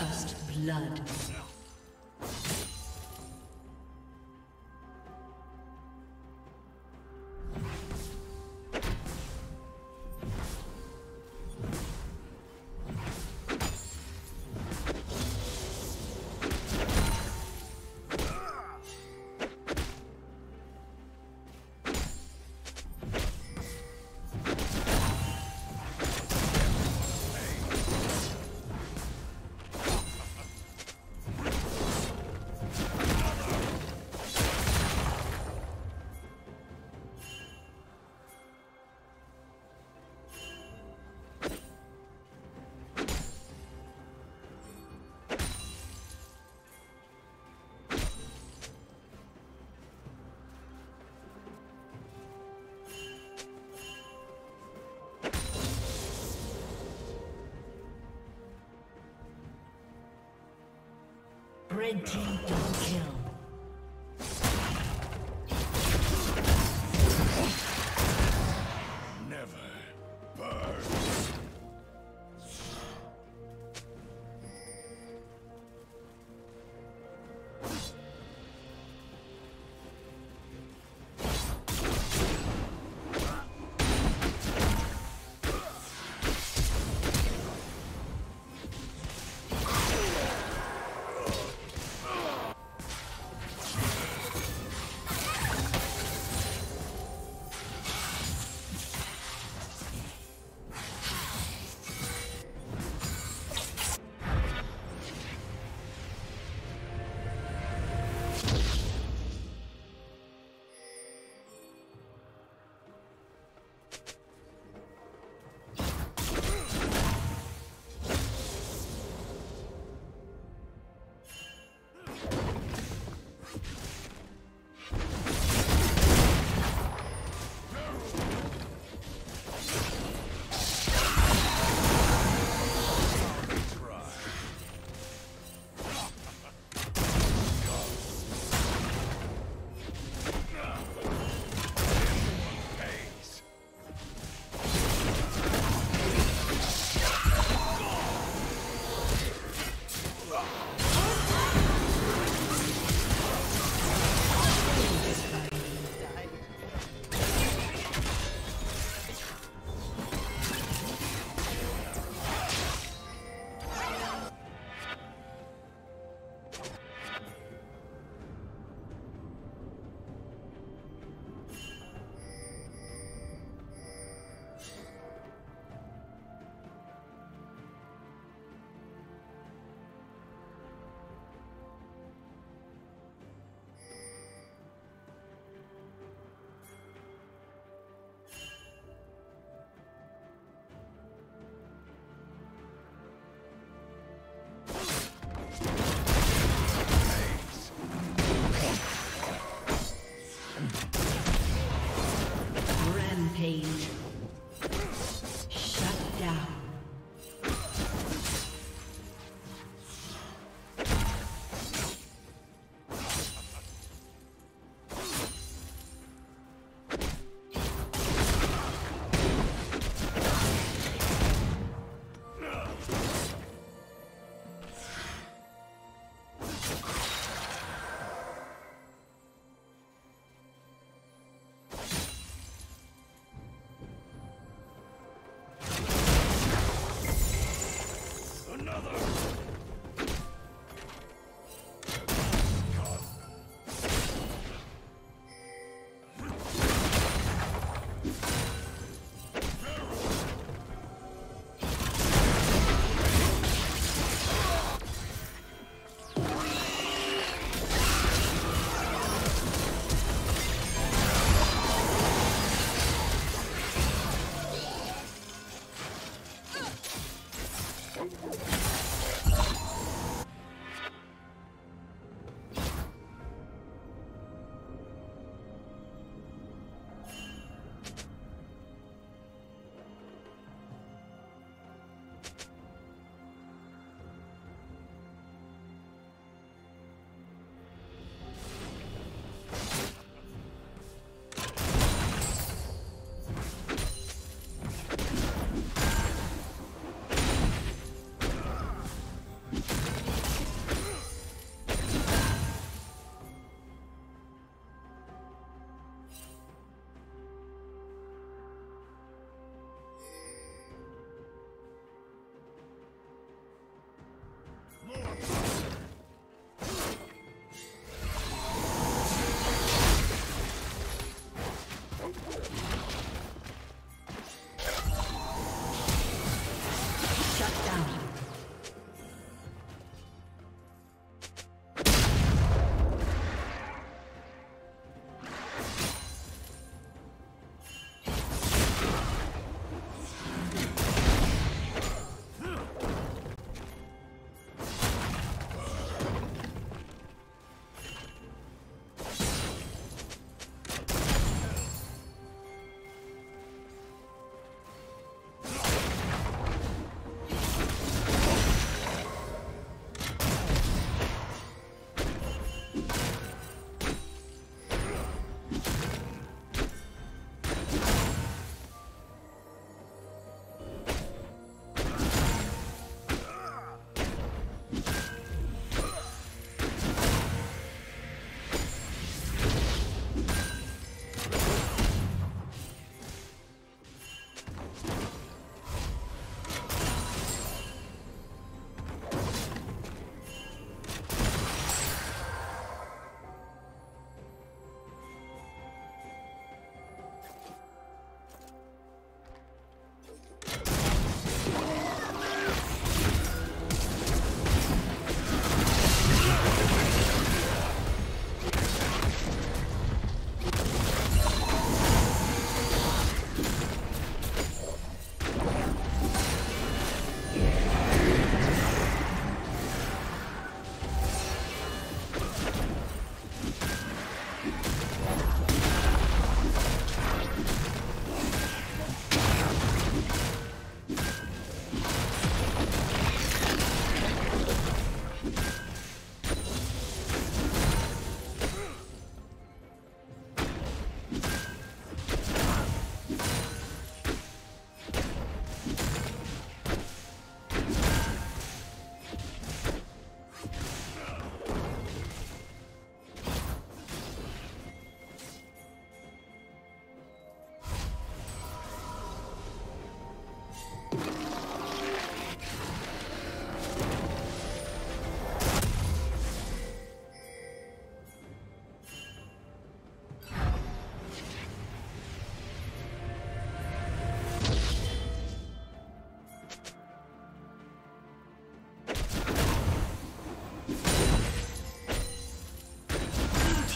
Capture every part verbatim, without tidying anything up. First blood. Red team double kill.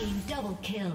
Team double kill.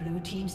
Blue team's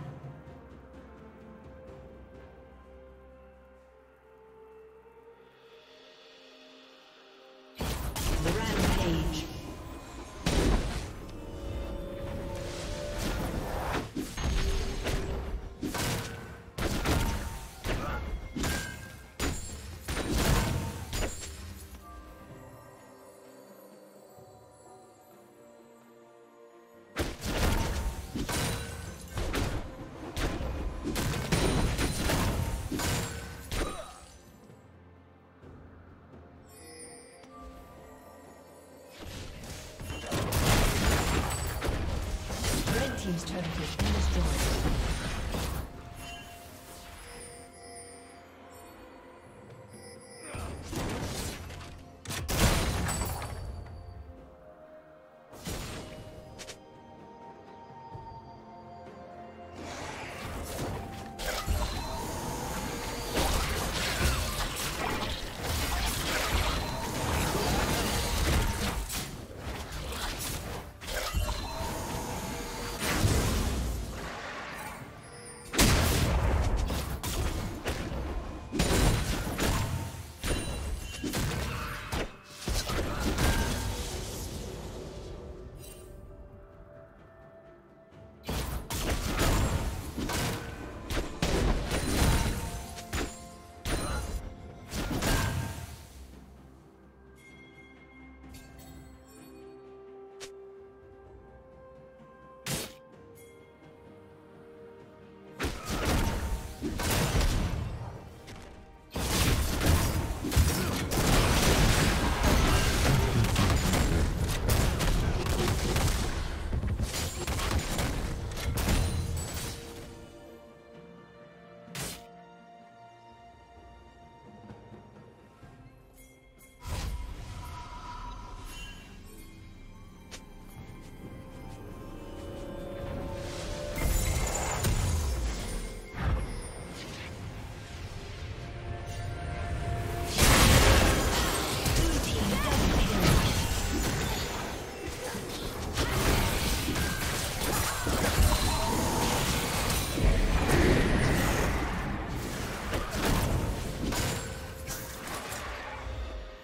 Rampage.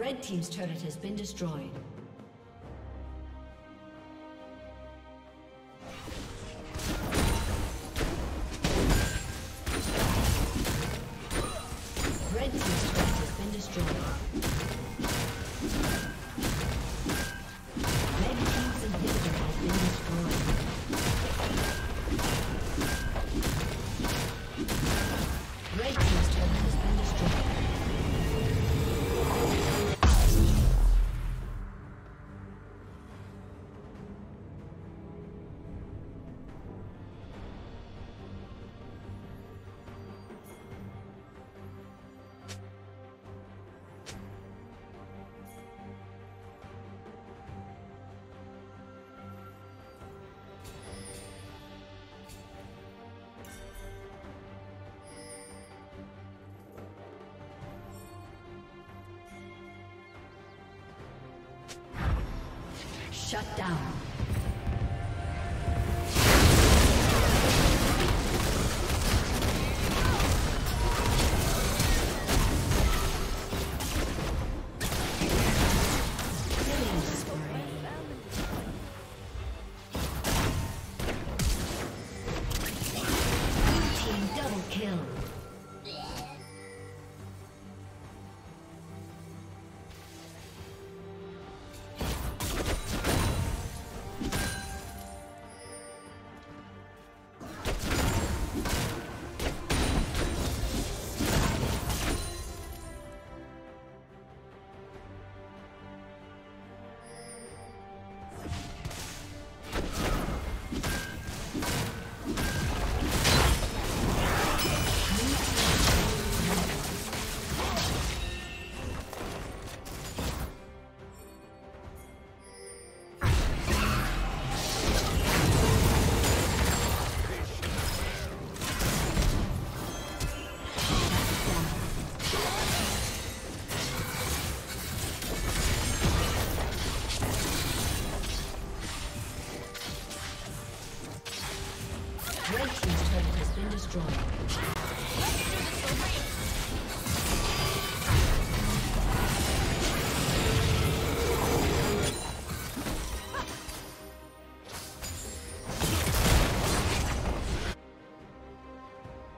Red team's turret has been destroyed. Shut down.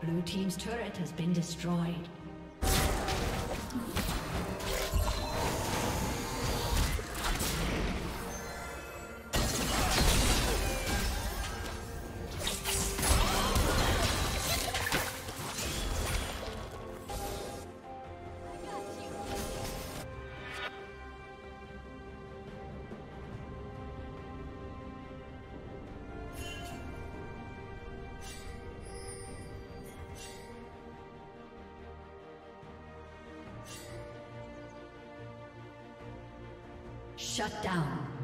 Blue team's turret has been destroyed. Shut down.